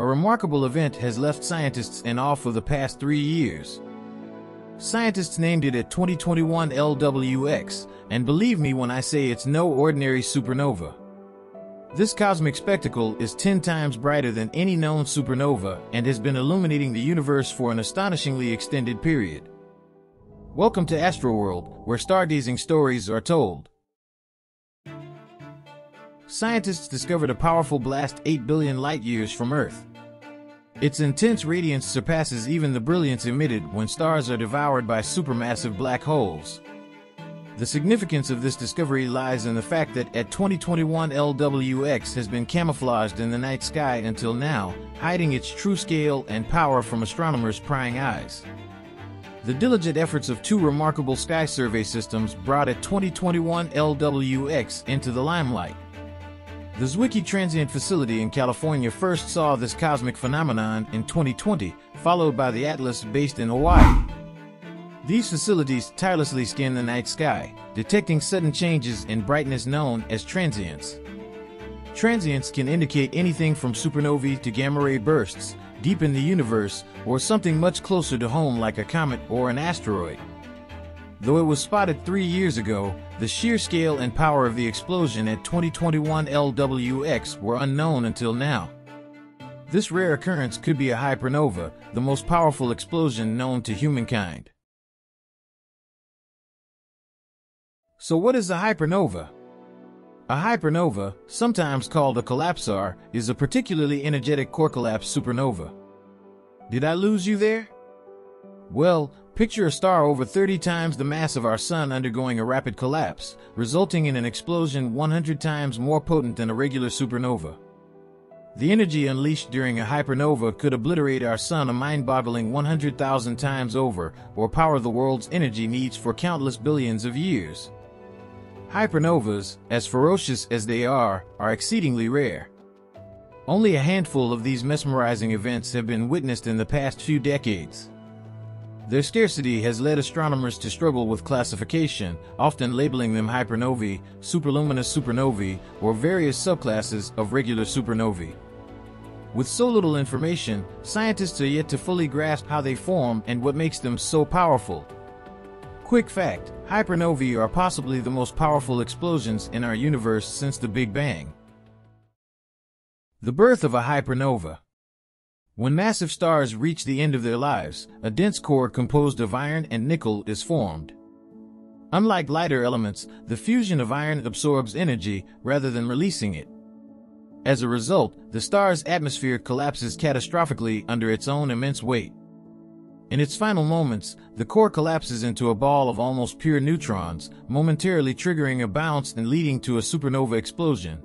A remarkable event has left scientists in awe for the past 3 years. Scientists named it at 2021 LWX, and believe me when I say it's no ordinary supernova. This cosmic spectacle is 10 times brighter than any known supernova and has been illuminating the universe for an astonishingly extended period. Welcome to Astroworld, where stargazing stories are told. Scientists discovered a powerful blast 8 billion light-years from Earth. Its intense radiance surpasses even the brilliance emitted when stars are devoured by supermassive black holes. The significance of this discovery lies in the fact that at 2021 LWX has been camouflaged in the night sky until now, hiding its true scale and power from astronomers' prying eyes. The diligent efforts of two remarkable sky survey systems brought at 2021 LWX into the limelight. The Zwicky Transient Facility in California first saw this cosmic phenomenon in 2020, followed by the Atlas based in Hawaii. These facilities tirelessly scan the night sky, detecting sudden changes in brightness known as transients. Transients can indicate anything from supernovae to gamma-ray bursts, deep in the universe, or something much closer to home like a comet or an asteroid. Though it was spotted 3 years ago, the sheer scale and power of the explosion at 2021 LWX were unknown until now. This rare occurrence could be a hypernova, the most powerful explosion known to humankind. So what is a hypernova? A hypernova, sometimes called a collapsar, is a particularly energetic core collapse supernova. Did I lose you there? Well, picture a star over 30 times the mass of our Sun undergoing a rapid collapse, resulting in an explosion 100 times more potent than a regular supernova. The energy unleashed during a hypernova could obliterate our Sun a mind-boggling 100,000 times over, or power the world's energy needs for countless billions of years. Hypernovas, as ferocious as they are exceedingly rare. Only a handful of these mesmerizing events have been witnessed in the past few decades. Their scarcity has led astronomers to struggle with classification, often labeling them hypernovae, superluminous supernovae, or various subclasses of regular supernovae. With so little information, scientists are yet to fully grasp how they form and what makes them so powerful. Quick fact: hypernovae are possibly the most powerful explosions in our universe since the Big Bang. The birth of a hypernova. When massive stars reach the end of their lives, a dense core composed of iron and nickel is formed. Unlike lighter elements, the fusion of iron absorbs energy rather than releasing it. As a result, the star's atmosphere collapses catastrophically under its own immense weight. In its final moments, the core collapses into a ball of almost pure neutrons, momentarily triggering a bounce and leading to a supernova explosion.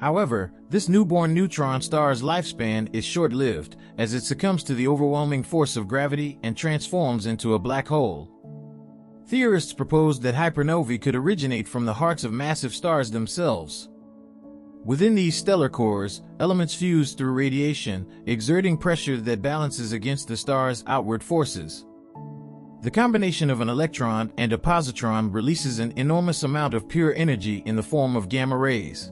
However, this newborn neutron star's lifespan is short-lived, as it succumbs to the overwhelming force of gravity and transforms into a black hole. Theorists proposed that hypernovae could originate from the hearts of massive stars themselves. Within these stellar cores, elements fuse through radiation, exerting pressure that balances against the star's outward forces. The combination of an electron and a positron releases an enormous amount of pure energy in the form of gamma rays.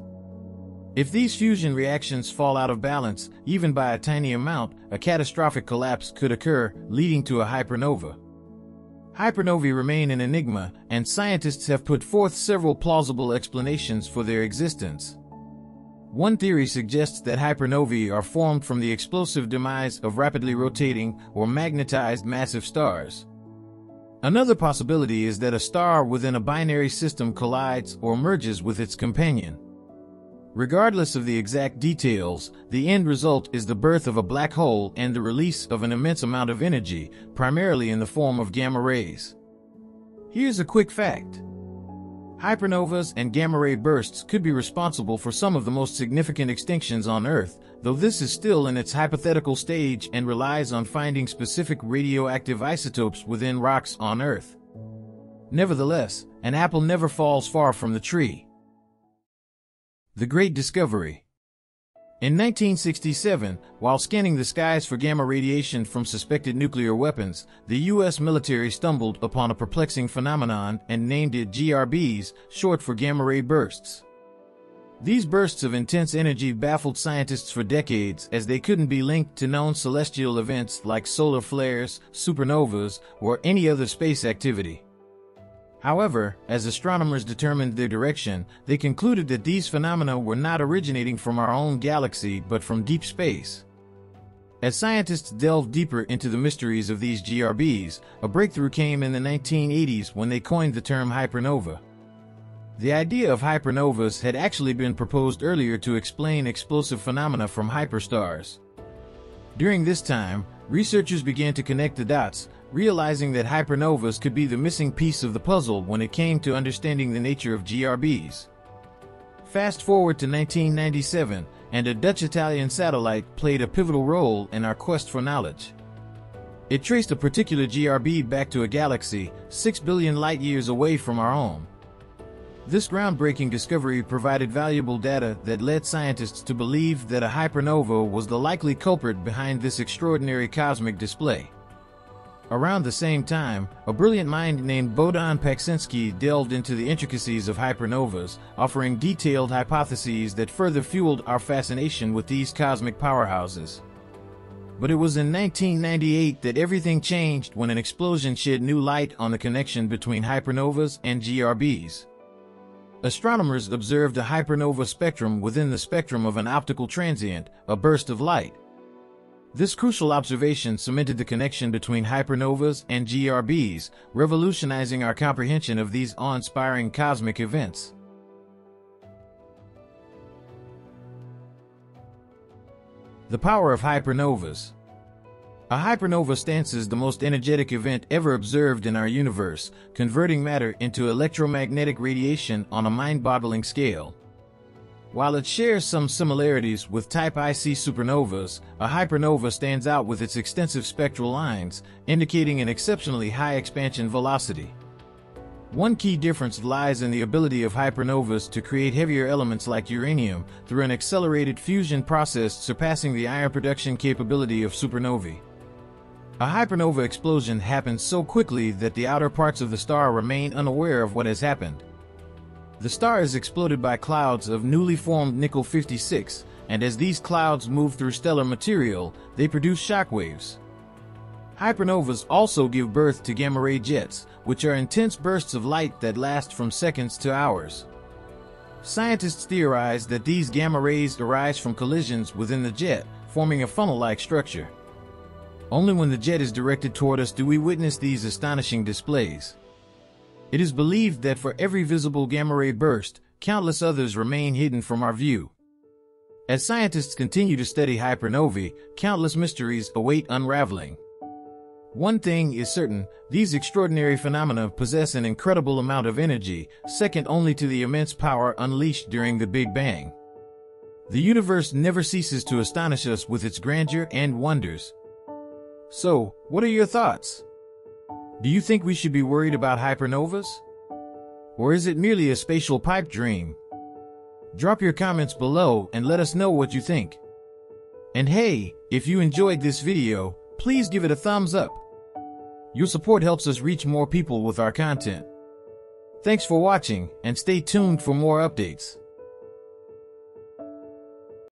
If these fusion reactions fall out of balance, even by a tiny amount, a catastrophic collapse could occur, leading to a hypernova. Hypernovae remain an enigma, and scientists have put forth several plausible explanations for their existence. One theory suggests that hypernovae are formed from the explosive demise of rapidly rotating or magnetized massive stars. Another possibility is that a star within a binary system collides or merges with its companion. Regardless of the exact details, the end result is the birth of a black hole and the release of an immense amount of energy, primarily in the form of gamma rays. Here's a quick fact. Hypernovas and gamma-ray bursts could be responsible for some of the most significant extinctions on Earth, though this is still in its hypothetical stage and relies on finding specific radioactive isotopes within rocks on Earth. Nevertheless, an apple never falls far from the tree. The Great Discovery. In 1967, while scanning the skies for gamma radiation from suspected nuclear weapons, the U.S. military stumbled upon a perplexing phenomenon and named it GRBs, short for gamma-ray bursts. These bursts of intense energy baffled scientists for decades, as they couldn't be linked to known celestial events like solar flares, supernovas, or any other space activity. However, as astronomers determined their direction, they concluded that these phenomena were not originating from our own galaxy but from deep space. As scientists delved deeper into the mysteries of these GRBs, a breakthrough came in the 1980s when they coined the term hypernova. The idea of hypernovas had actually been proposed earlier to explain explosive phenomena from hyperstars. During this time, researchers began to connect the dots, realizing that hypernovas could be the missing piece of the puzzle when it came to understanding the nature of GRBs. Fast forward to 1997, and a Dutch-Italian satellite played a pivotal role in our quest for knowledge. It traced a particular GRB back to a galaxy 6 billion light-years away from our own. This groundbreaking discovery provided valuable data that led scientists to believe that a hypernova was the likely culprit behind this extraordinary cosmic display. Around the same time, a brilliant mind named Bohdan Paczynski delved into the intricacies of hypernovas, offering detailed hypotheses that further fueled our fascination with these cosmic powerhouses. But it was in 1998 that everything changed when an explosion shed new light on the connection between hypernovas and GRBs. Astronomers observed a hypernova spectrum within the spectrum of an optical transient, a burst of light. This crucial observation cemented the connection between hypernovas and GRBs, revolutionizing our comprehension of these awe-inspiring cosmic events. The power of hypernovas. A hypernova stances the most energetic event ever observed in our universe, converting matter into electromagnetic radiation on a mind-boggling scale. While it shares some similarities with Type IC supernovas, a hypernova stands out with its extensive spectral lines, indicating an exceptionally high expansion velocity. One key difference lies in the ability of hypernovas to create heavier elements like uranium through an accelerated fusion process surpassing the iron production capability of supernovae. A hypernova explosion happens so quickly that the outer parts of the star remain unaware of what has happened. The star is exploded by clouds of newly formed nickel-56, and as these clouds move through stellar material, they produce shockwaves. Hypernovas also give birth to gamma-ray jets, which are intense bursts of light that last from seconds to hours. Scientists theorize that these gamma rays arise from collisions within the jet, forming a funnel-like structure. Only when the jet is directed toward us do we witness these astonishing displays. It is believed that for every visible gamma-ray burst, countless others remain hidden from our view. As scientists continue to study hypernovae, countless mysteries await unraveling. One thing is certain, these extraordinary phenomena possess an incredible amount of energy, second only to the immense power unleashed during the Big Bang. The universe never ceases to astonish us with its grandeur and wonders. So, what are your thoughts? Do you think we should be worried about hypernovas? Or is it merely a spatial pipe dream? Drop your comments below and let us know what you think. And hey, if you enjoyed this video, please give it a thumbs up. Your support helps us reach more people with our content. Thanks for watching, and stay tuned for more updates.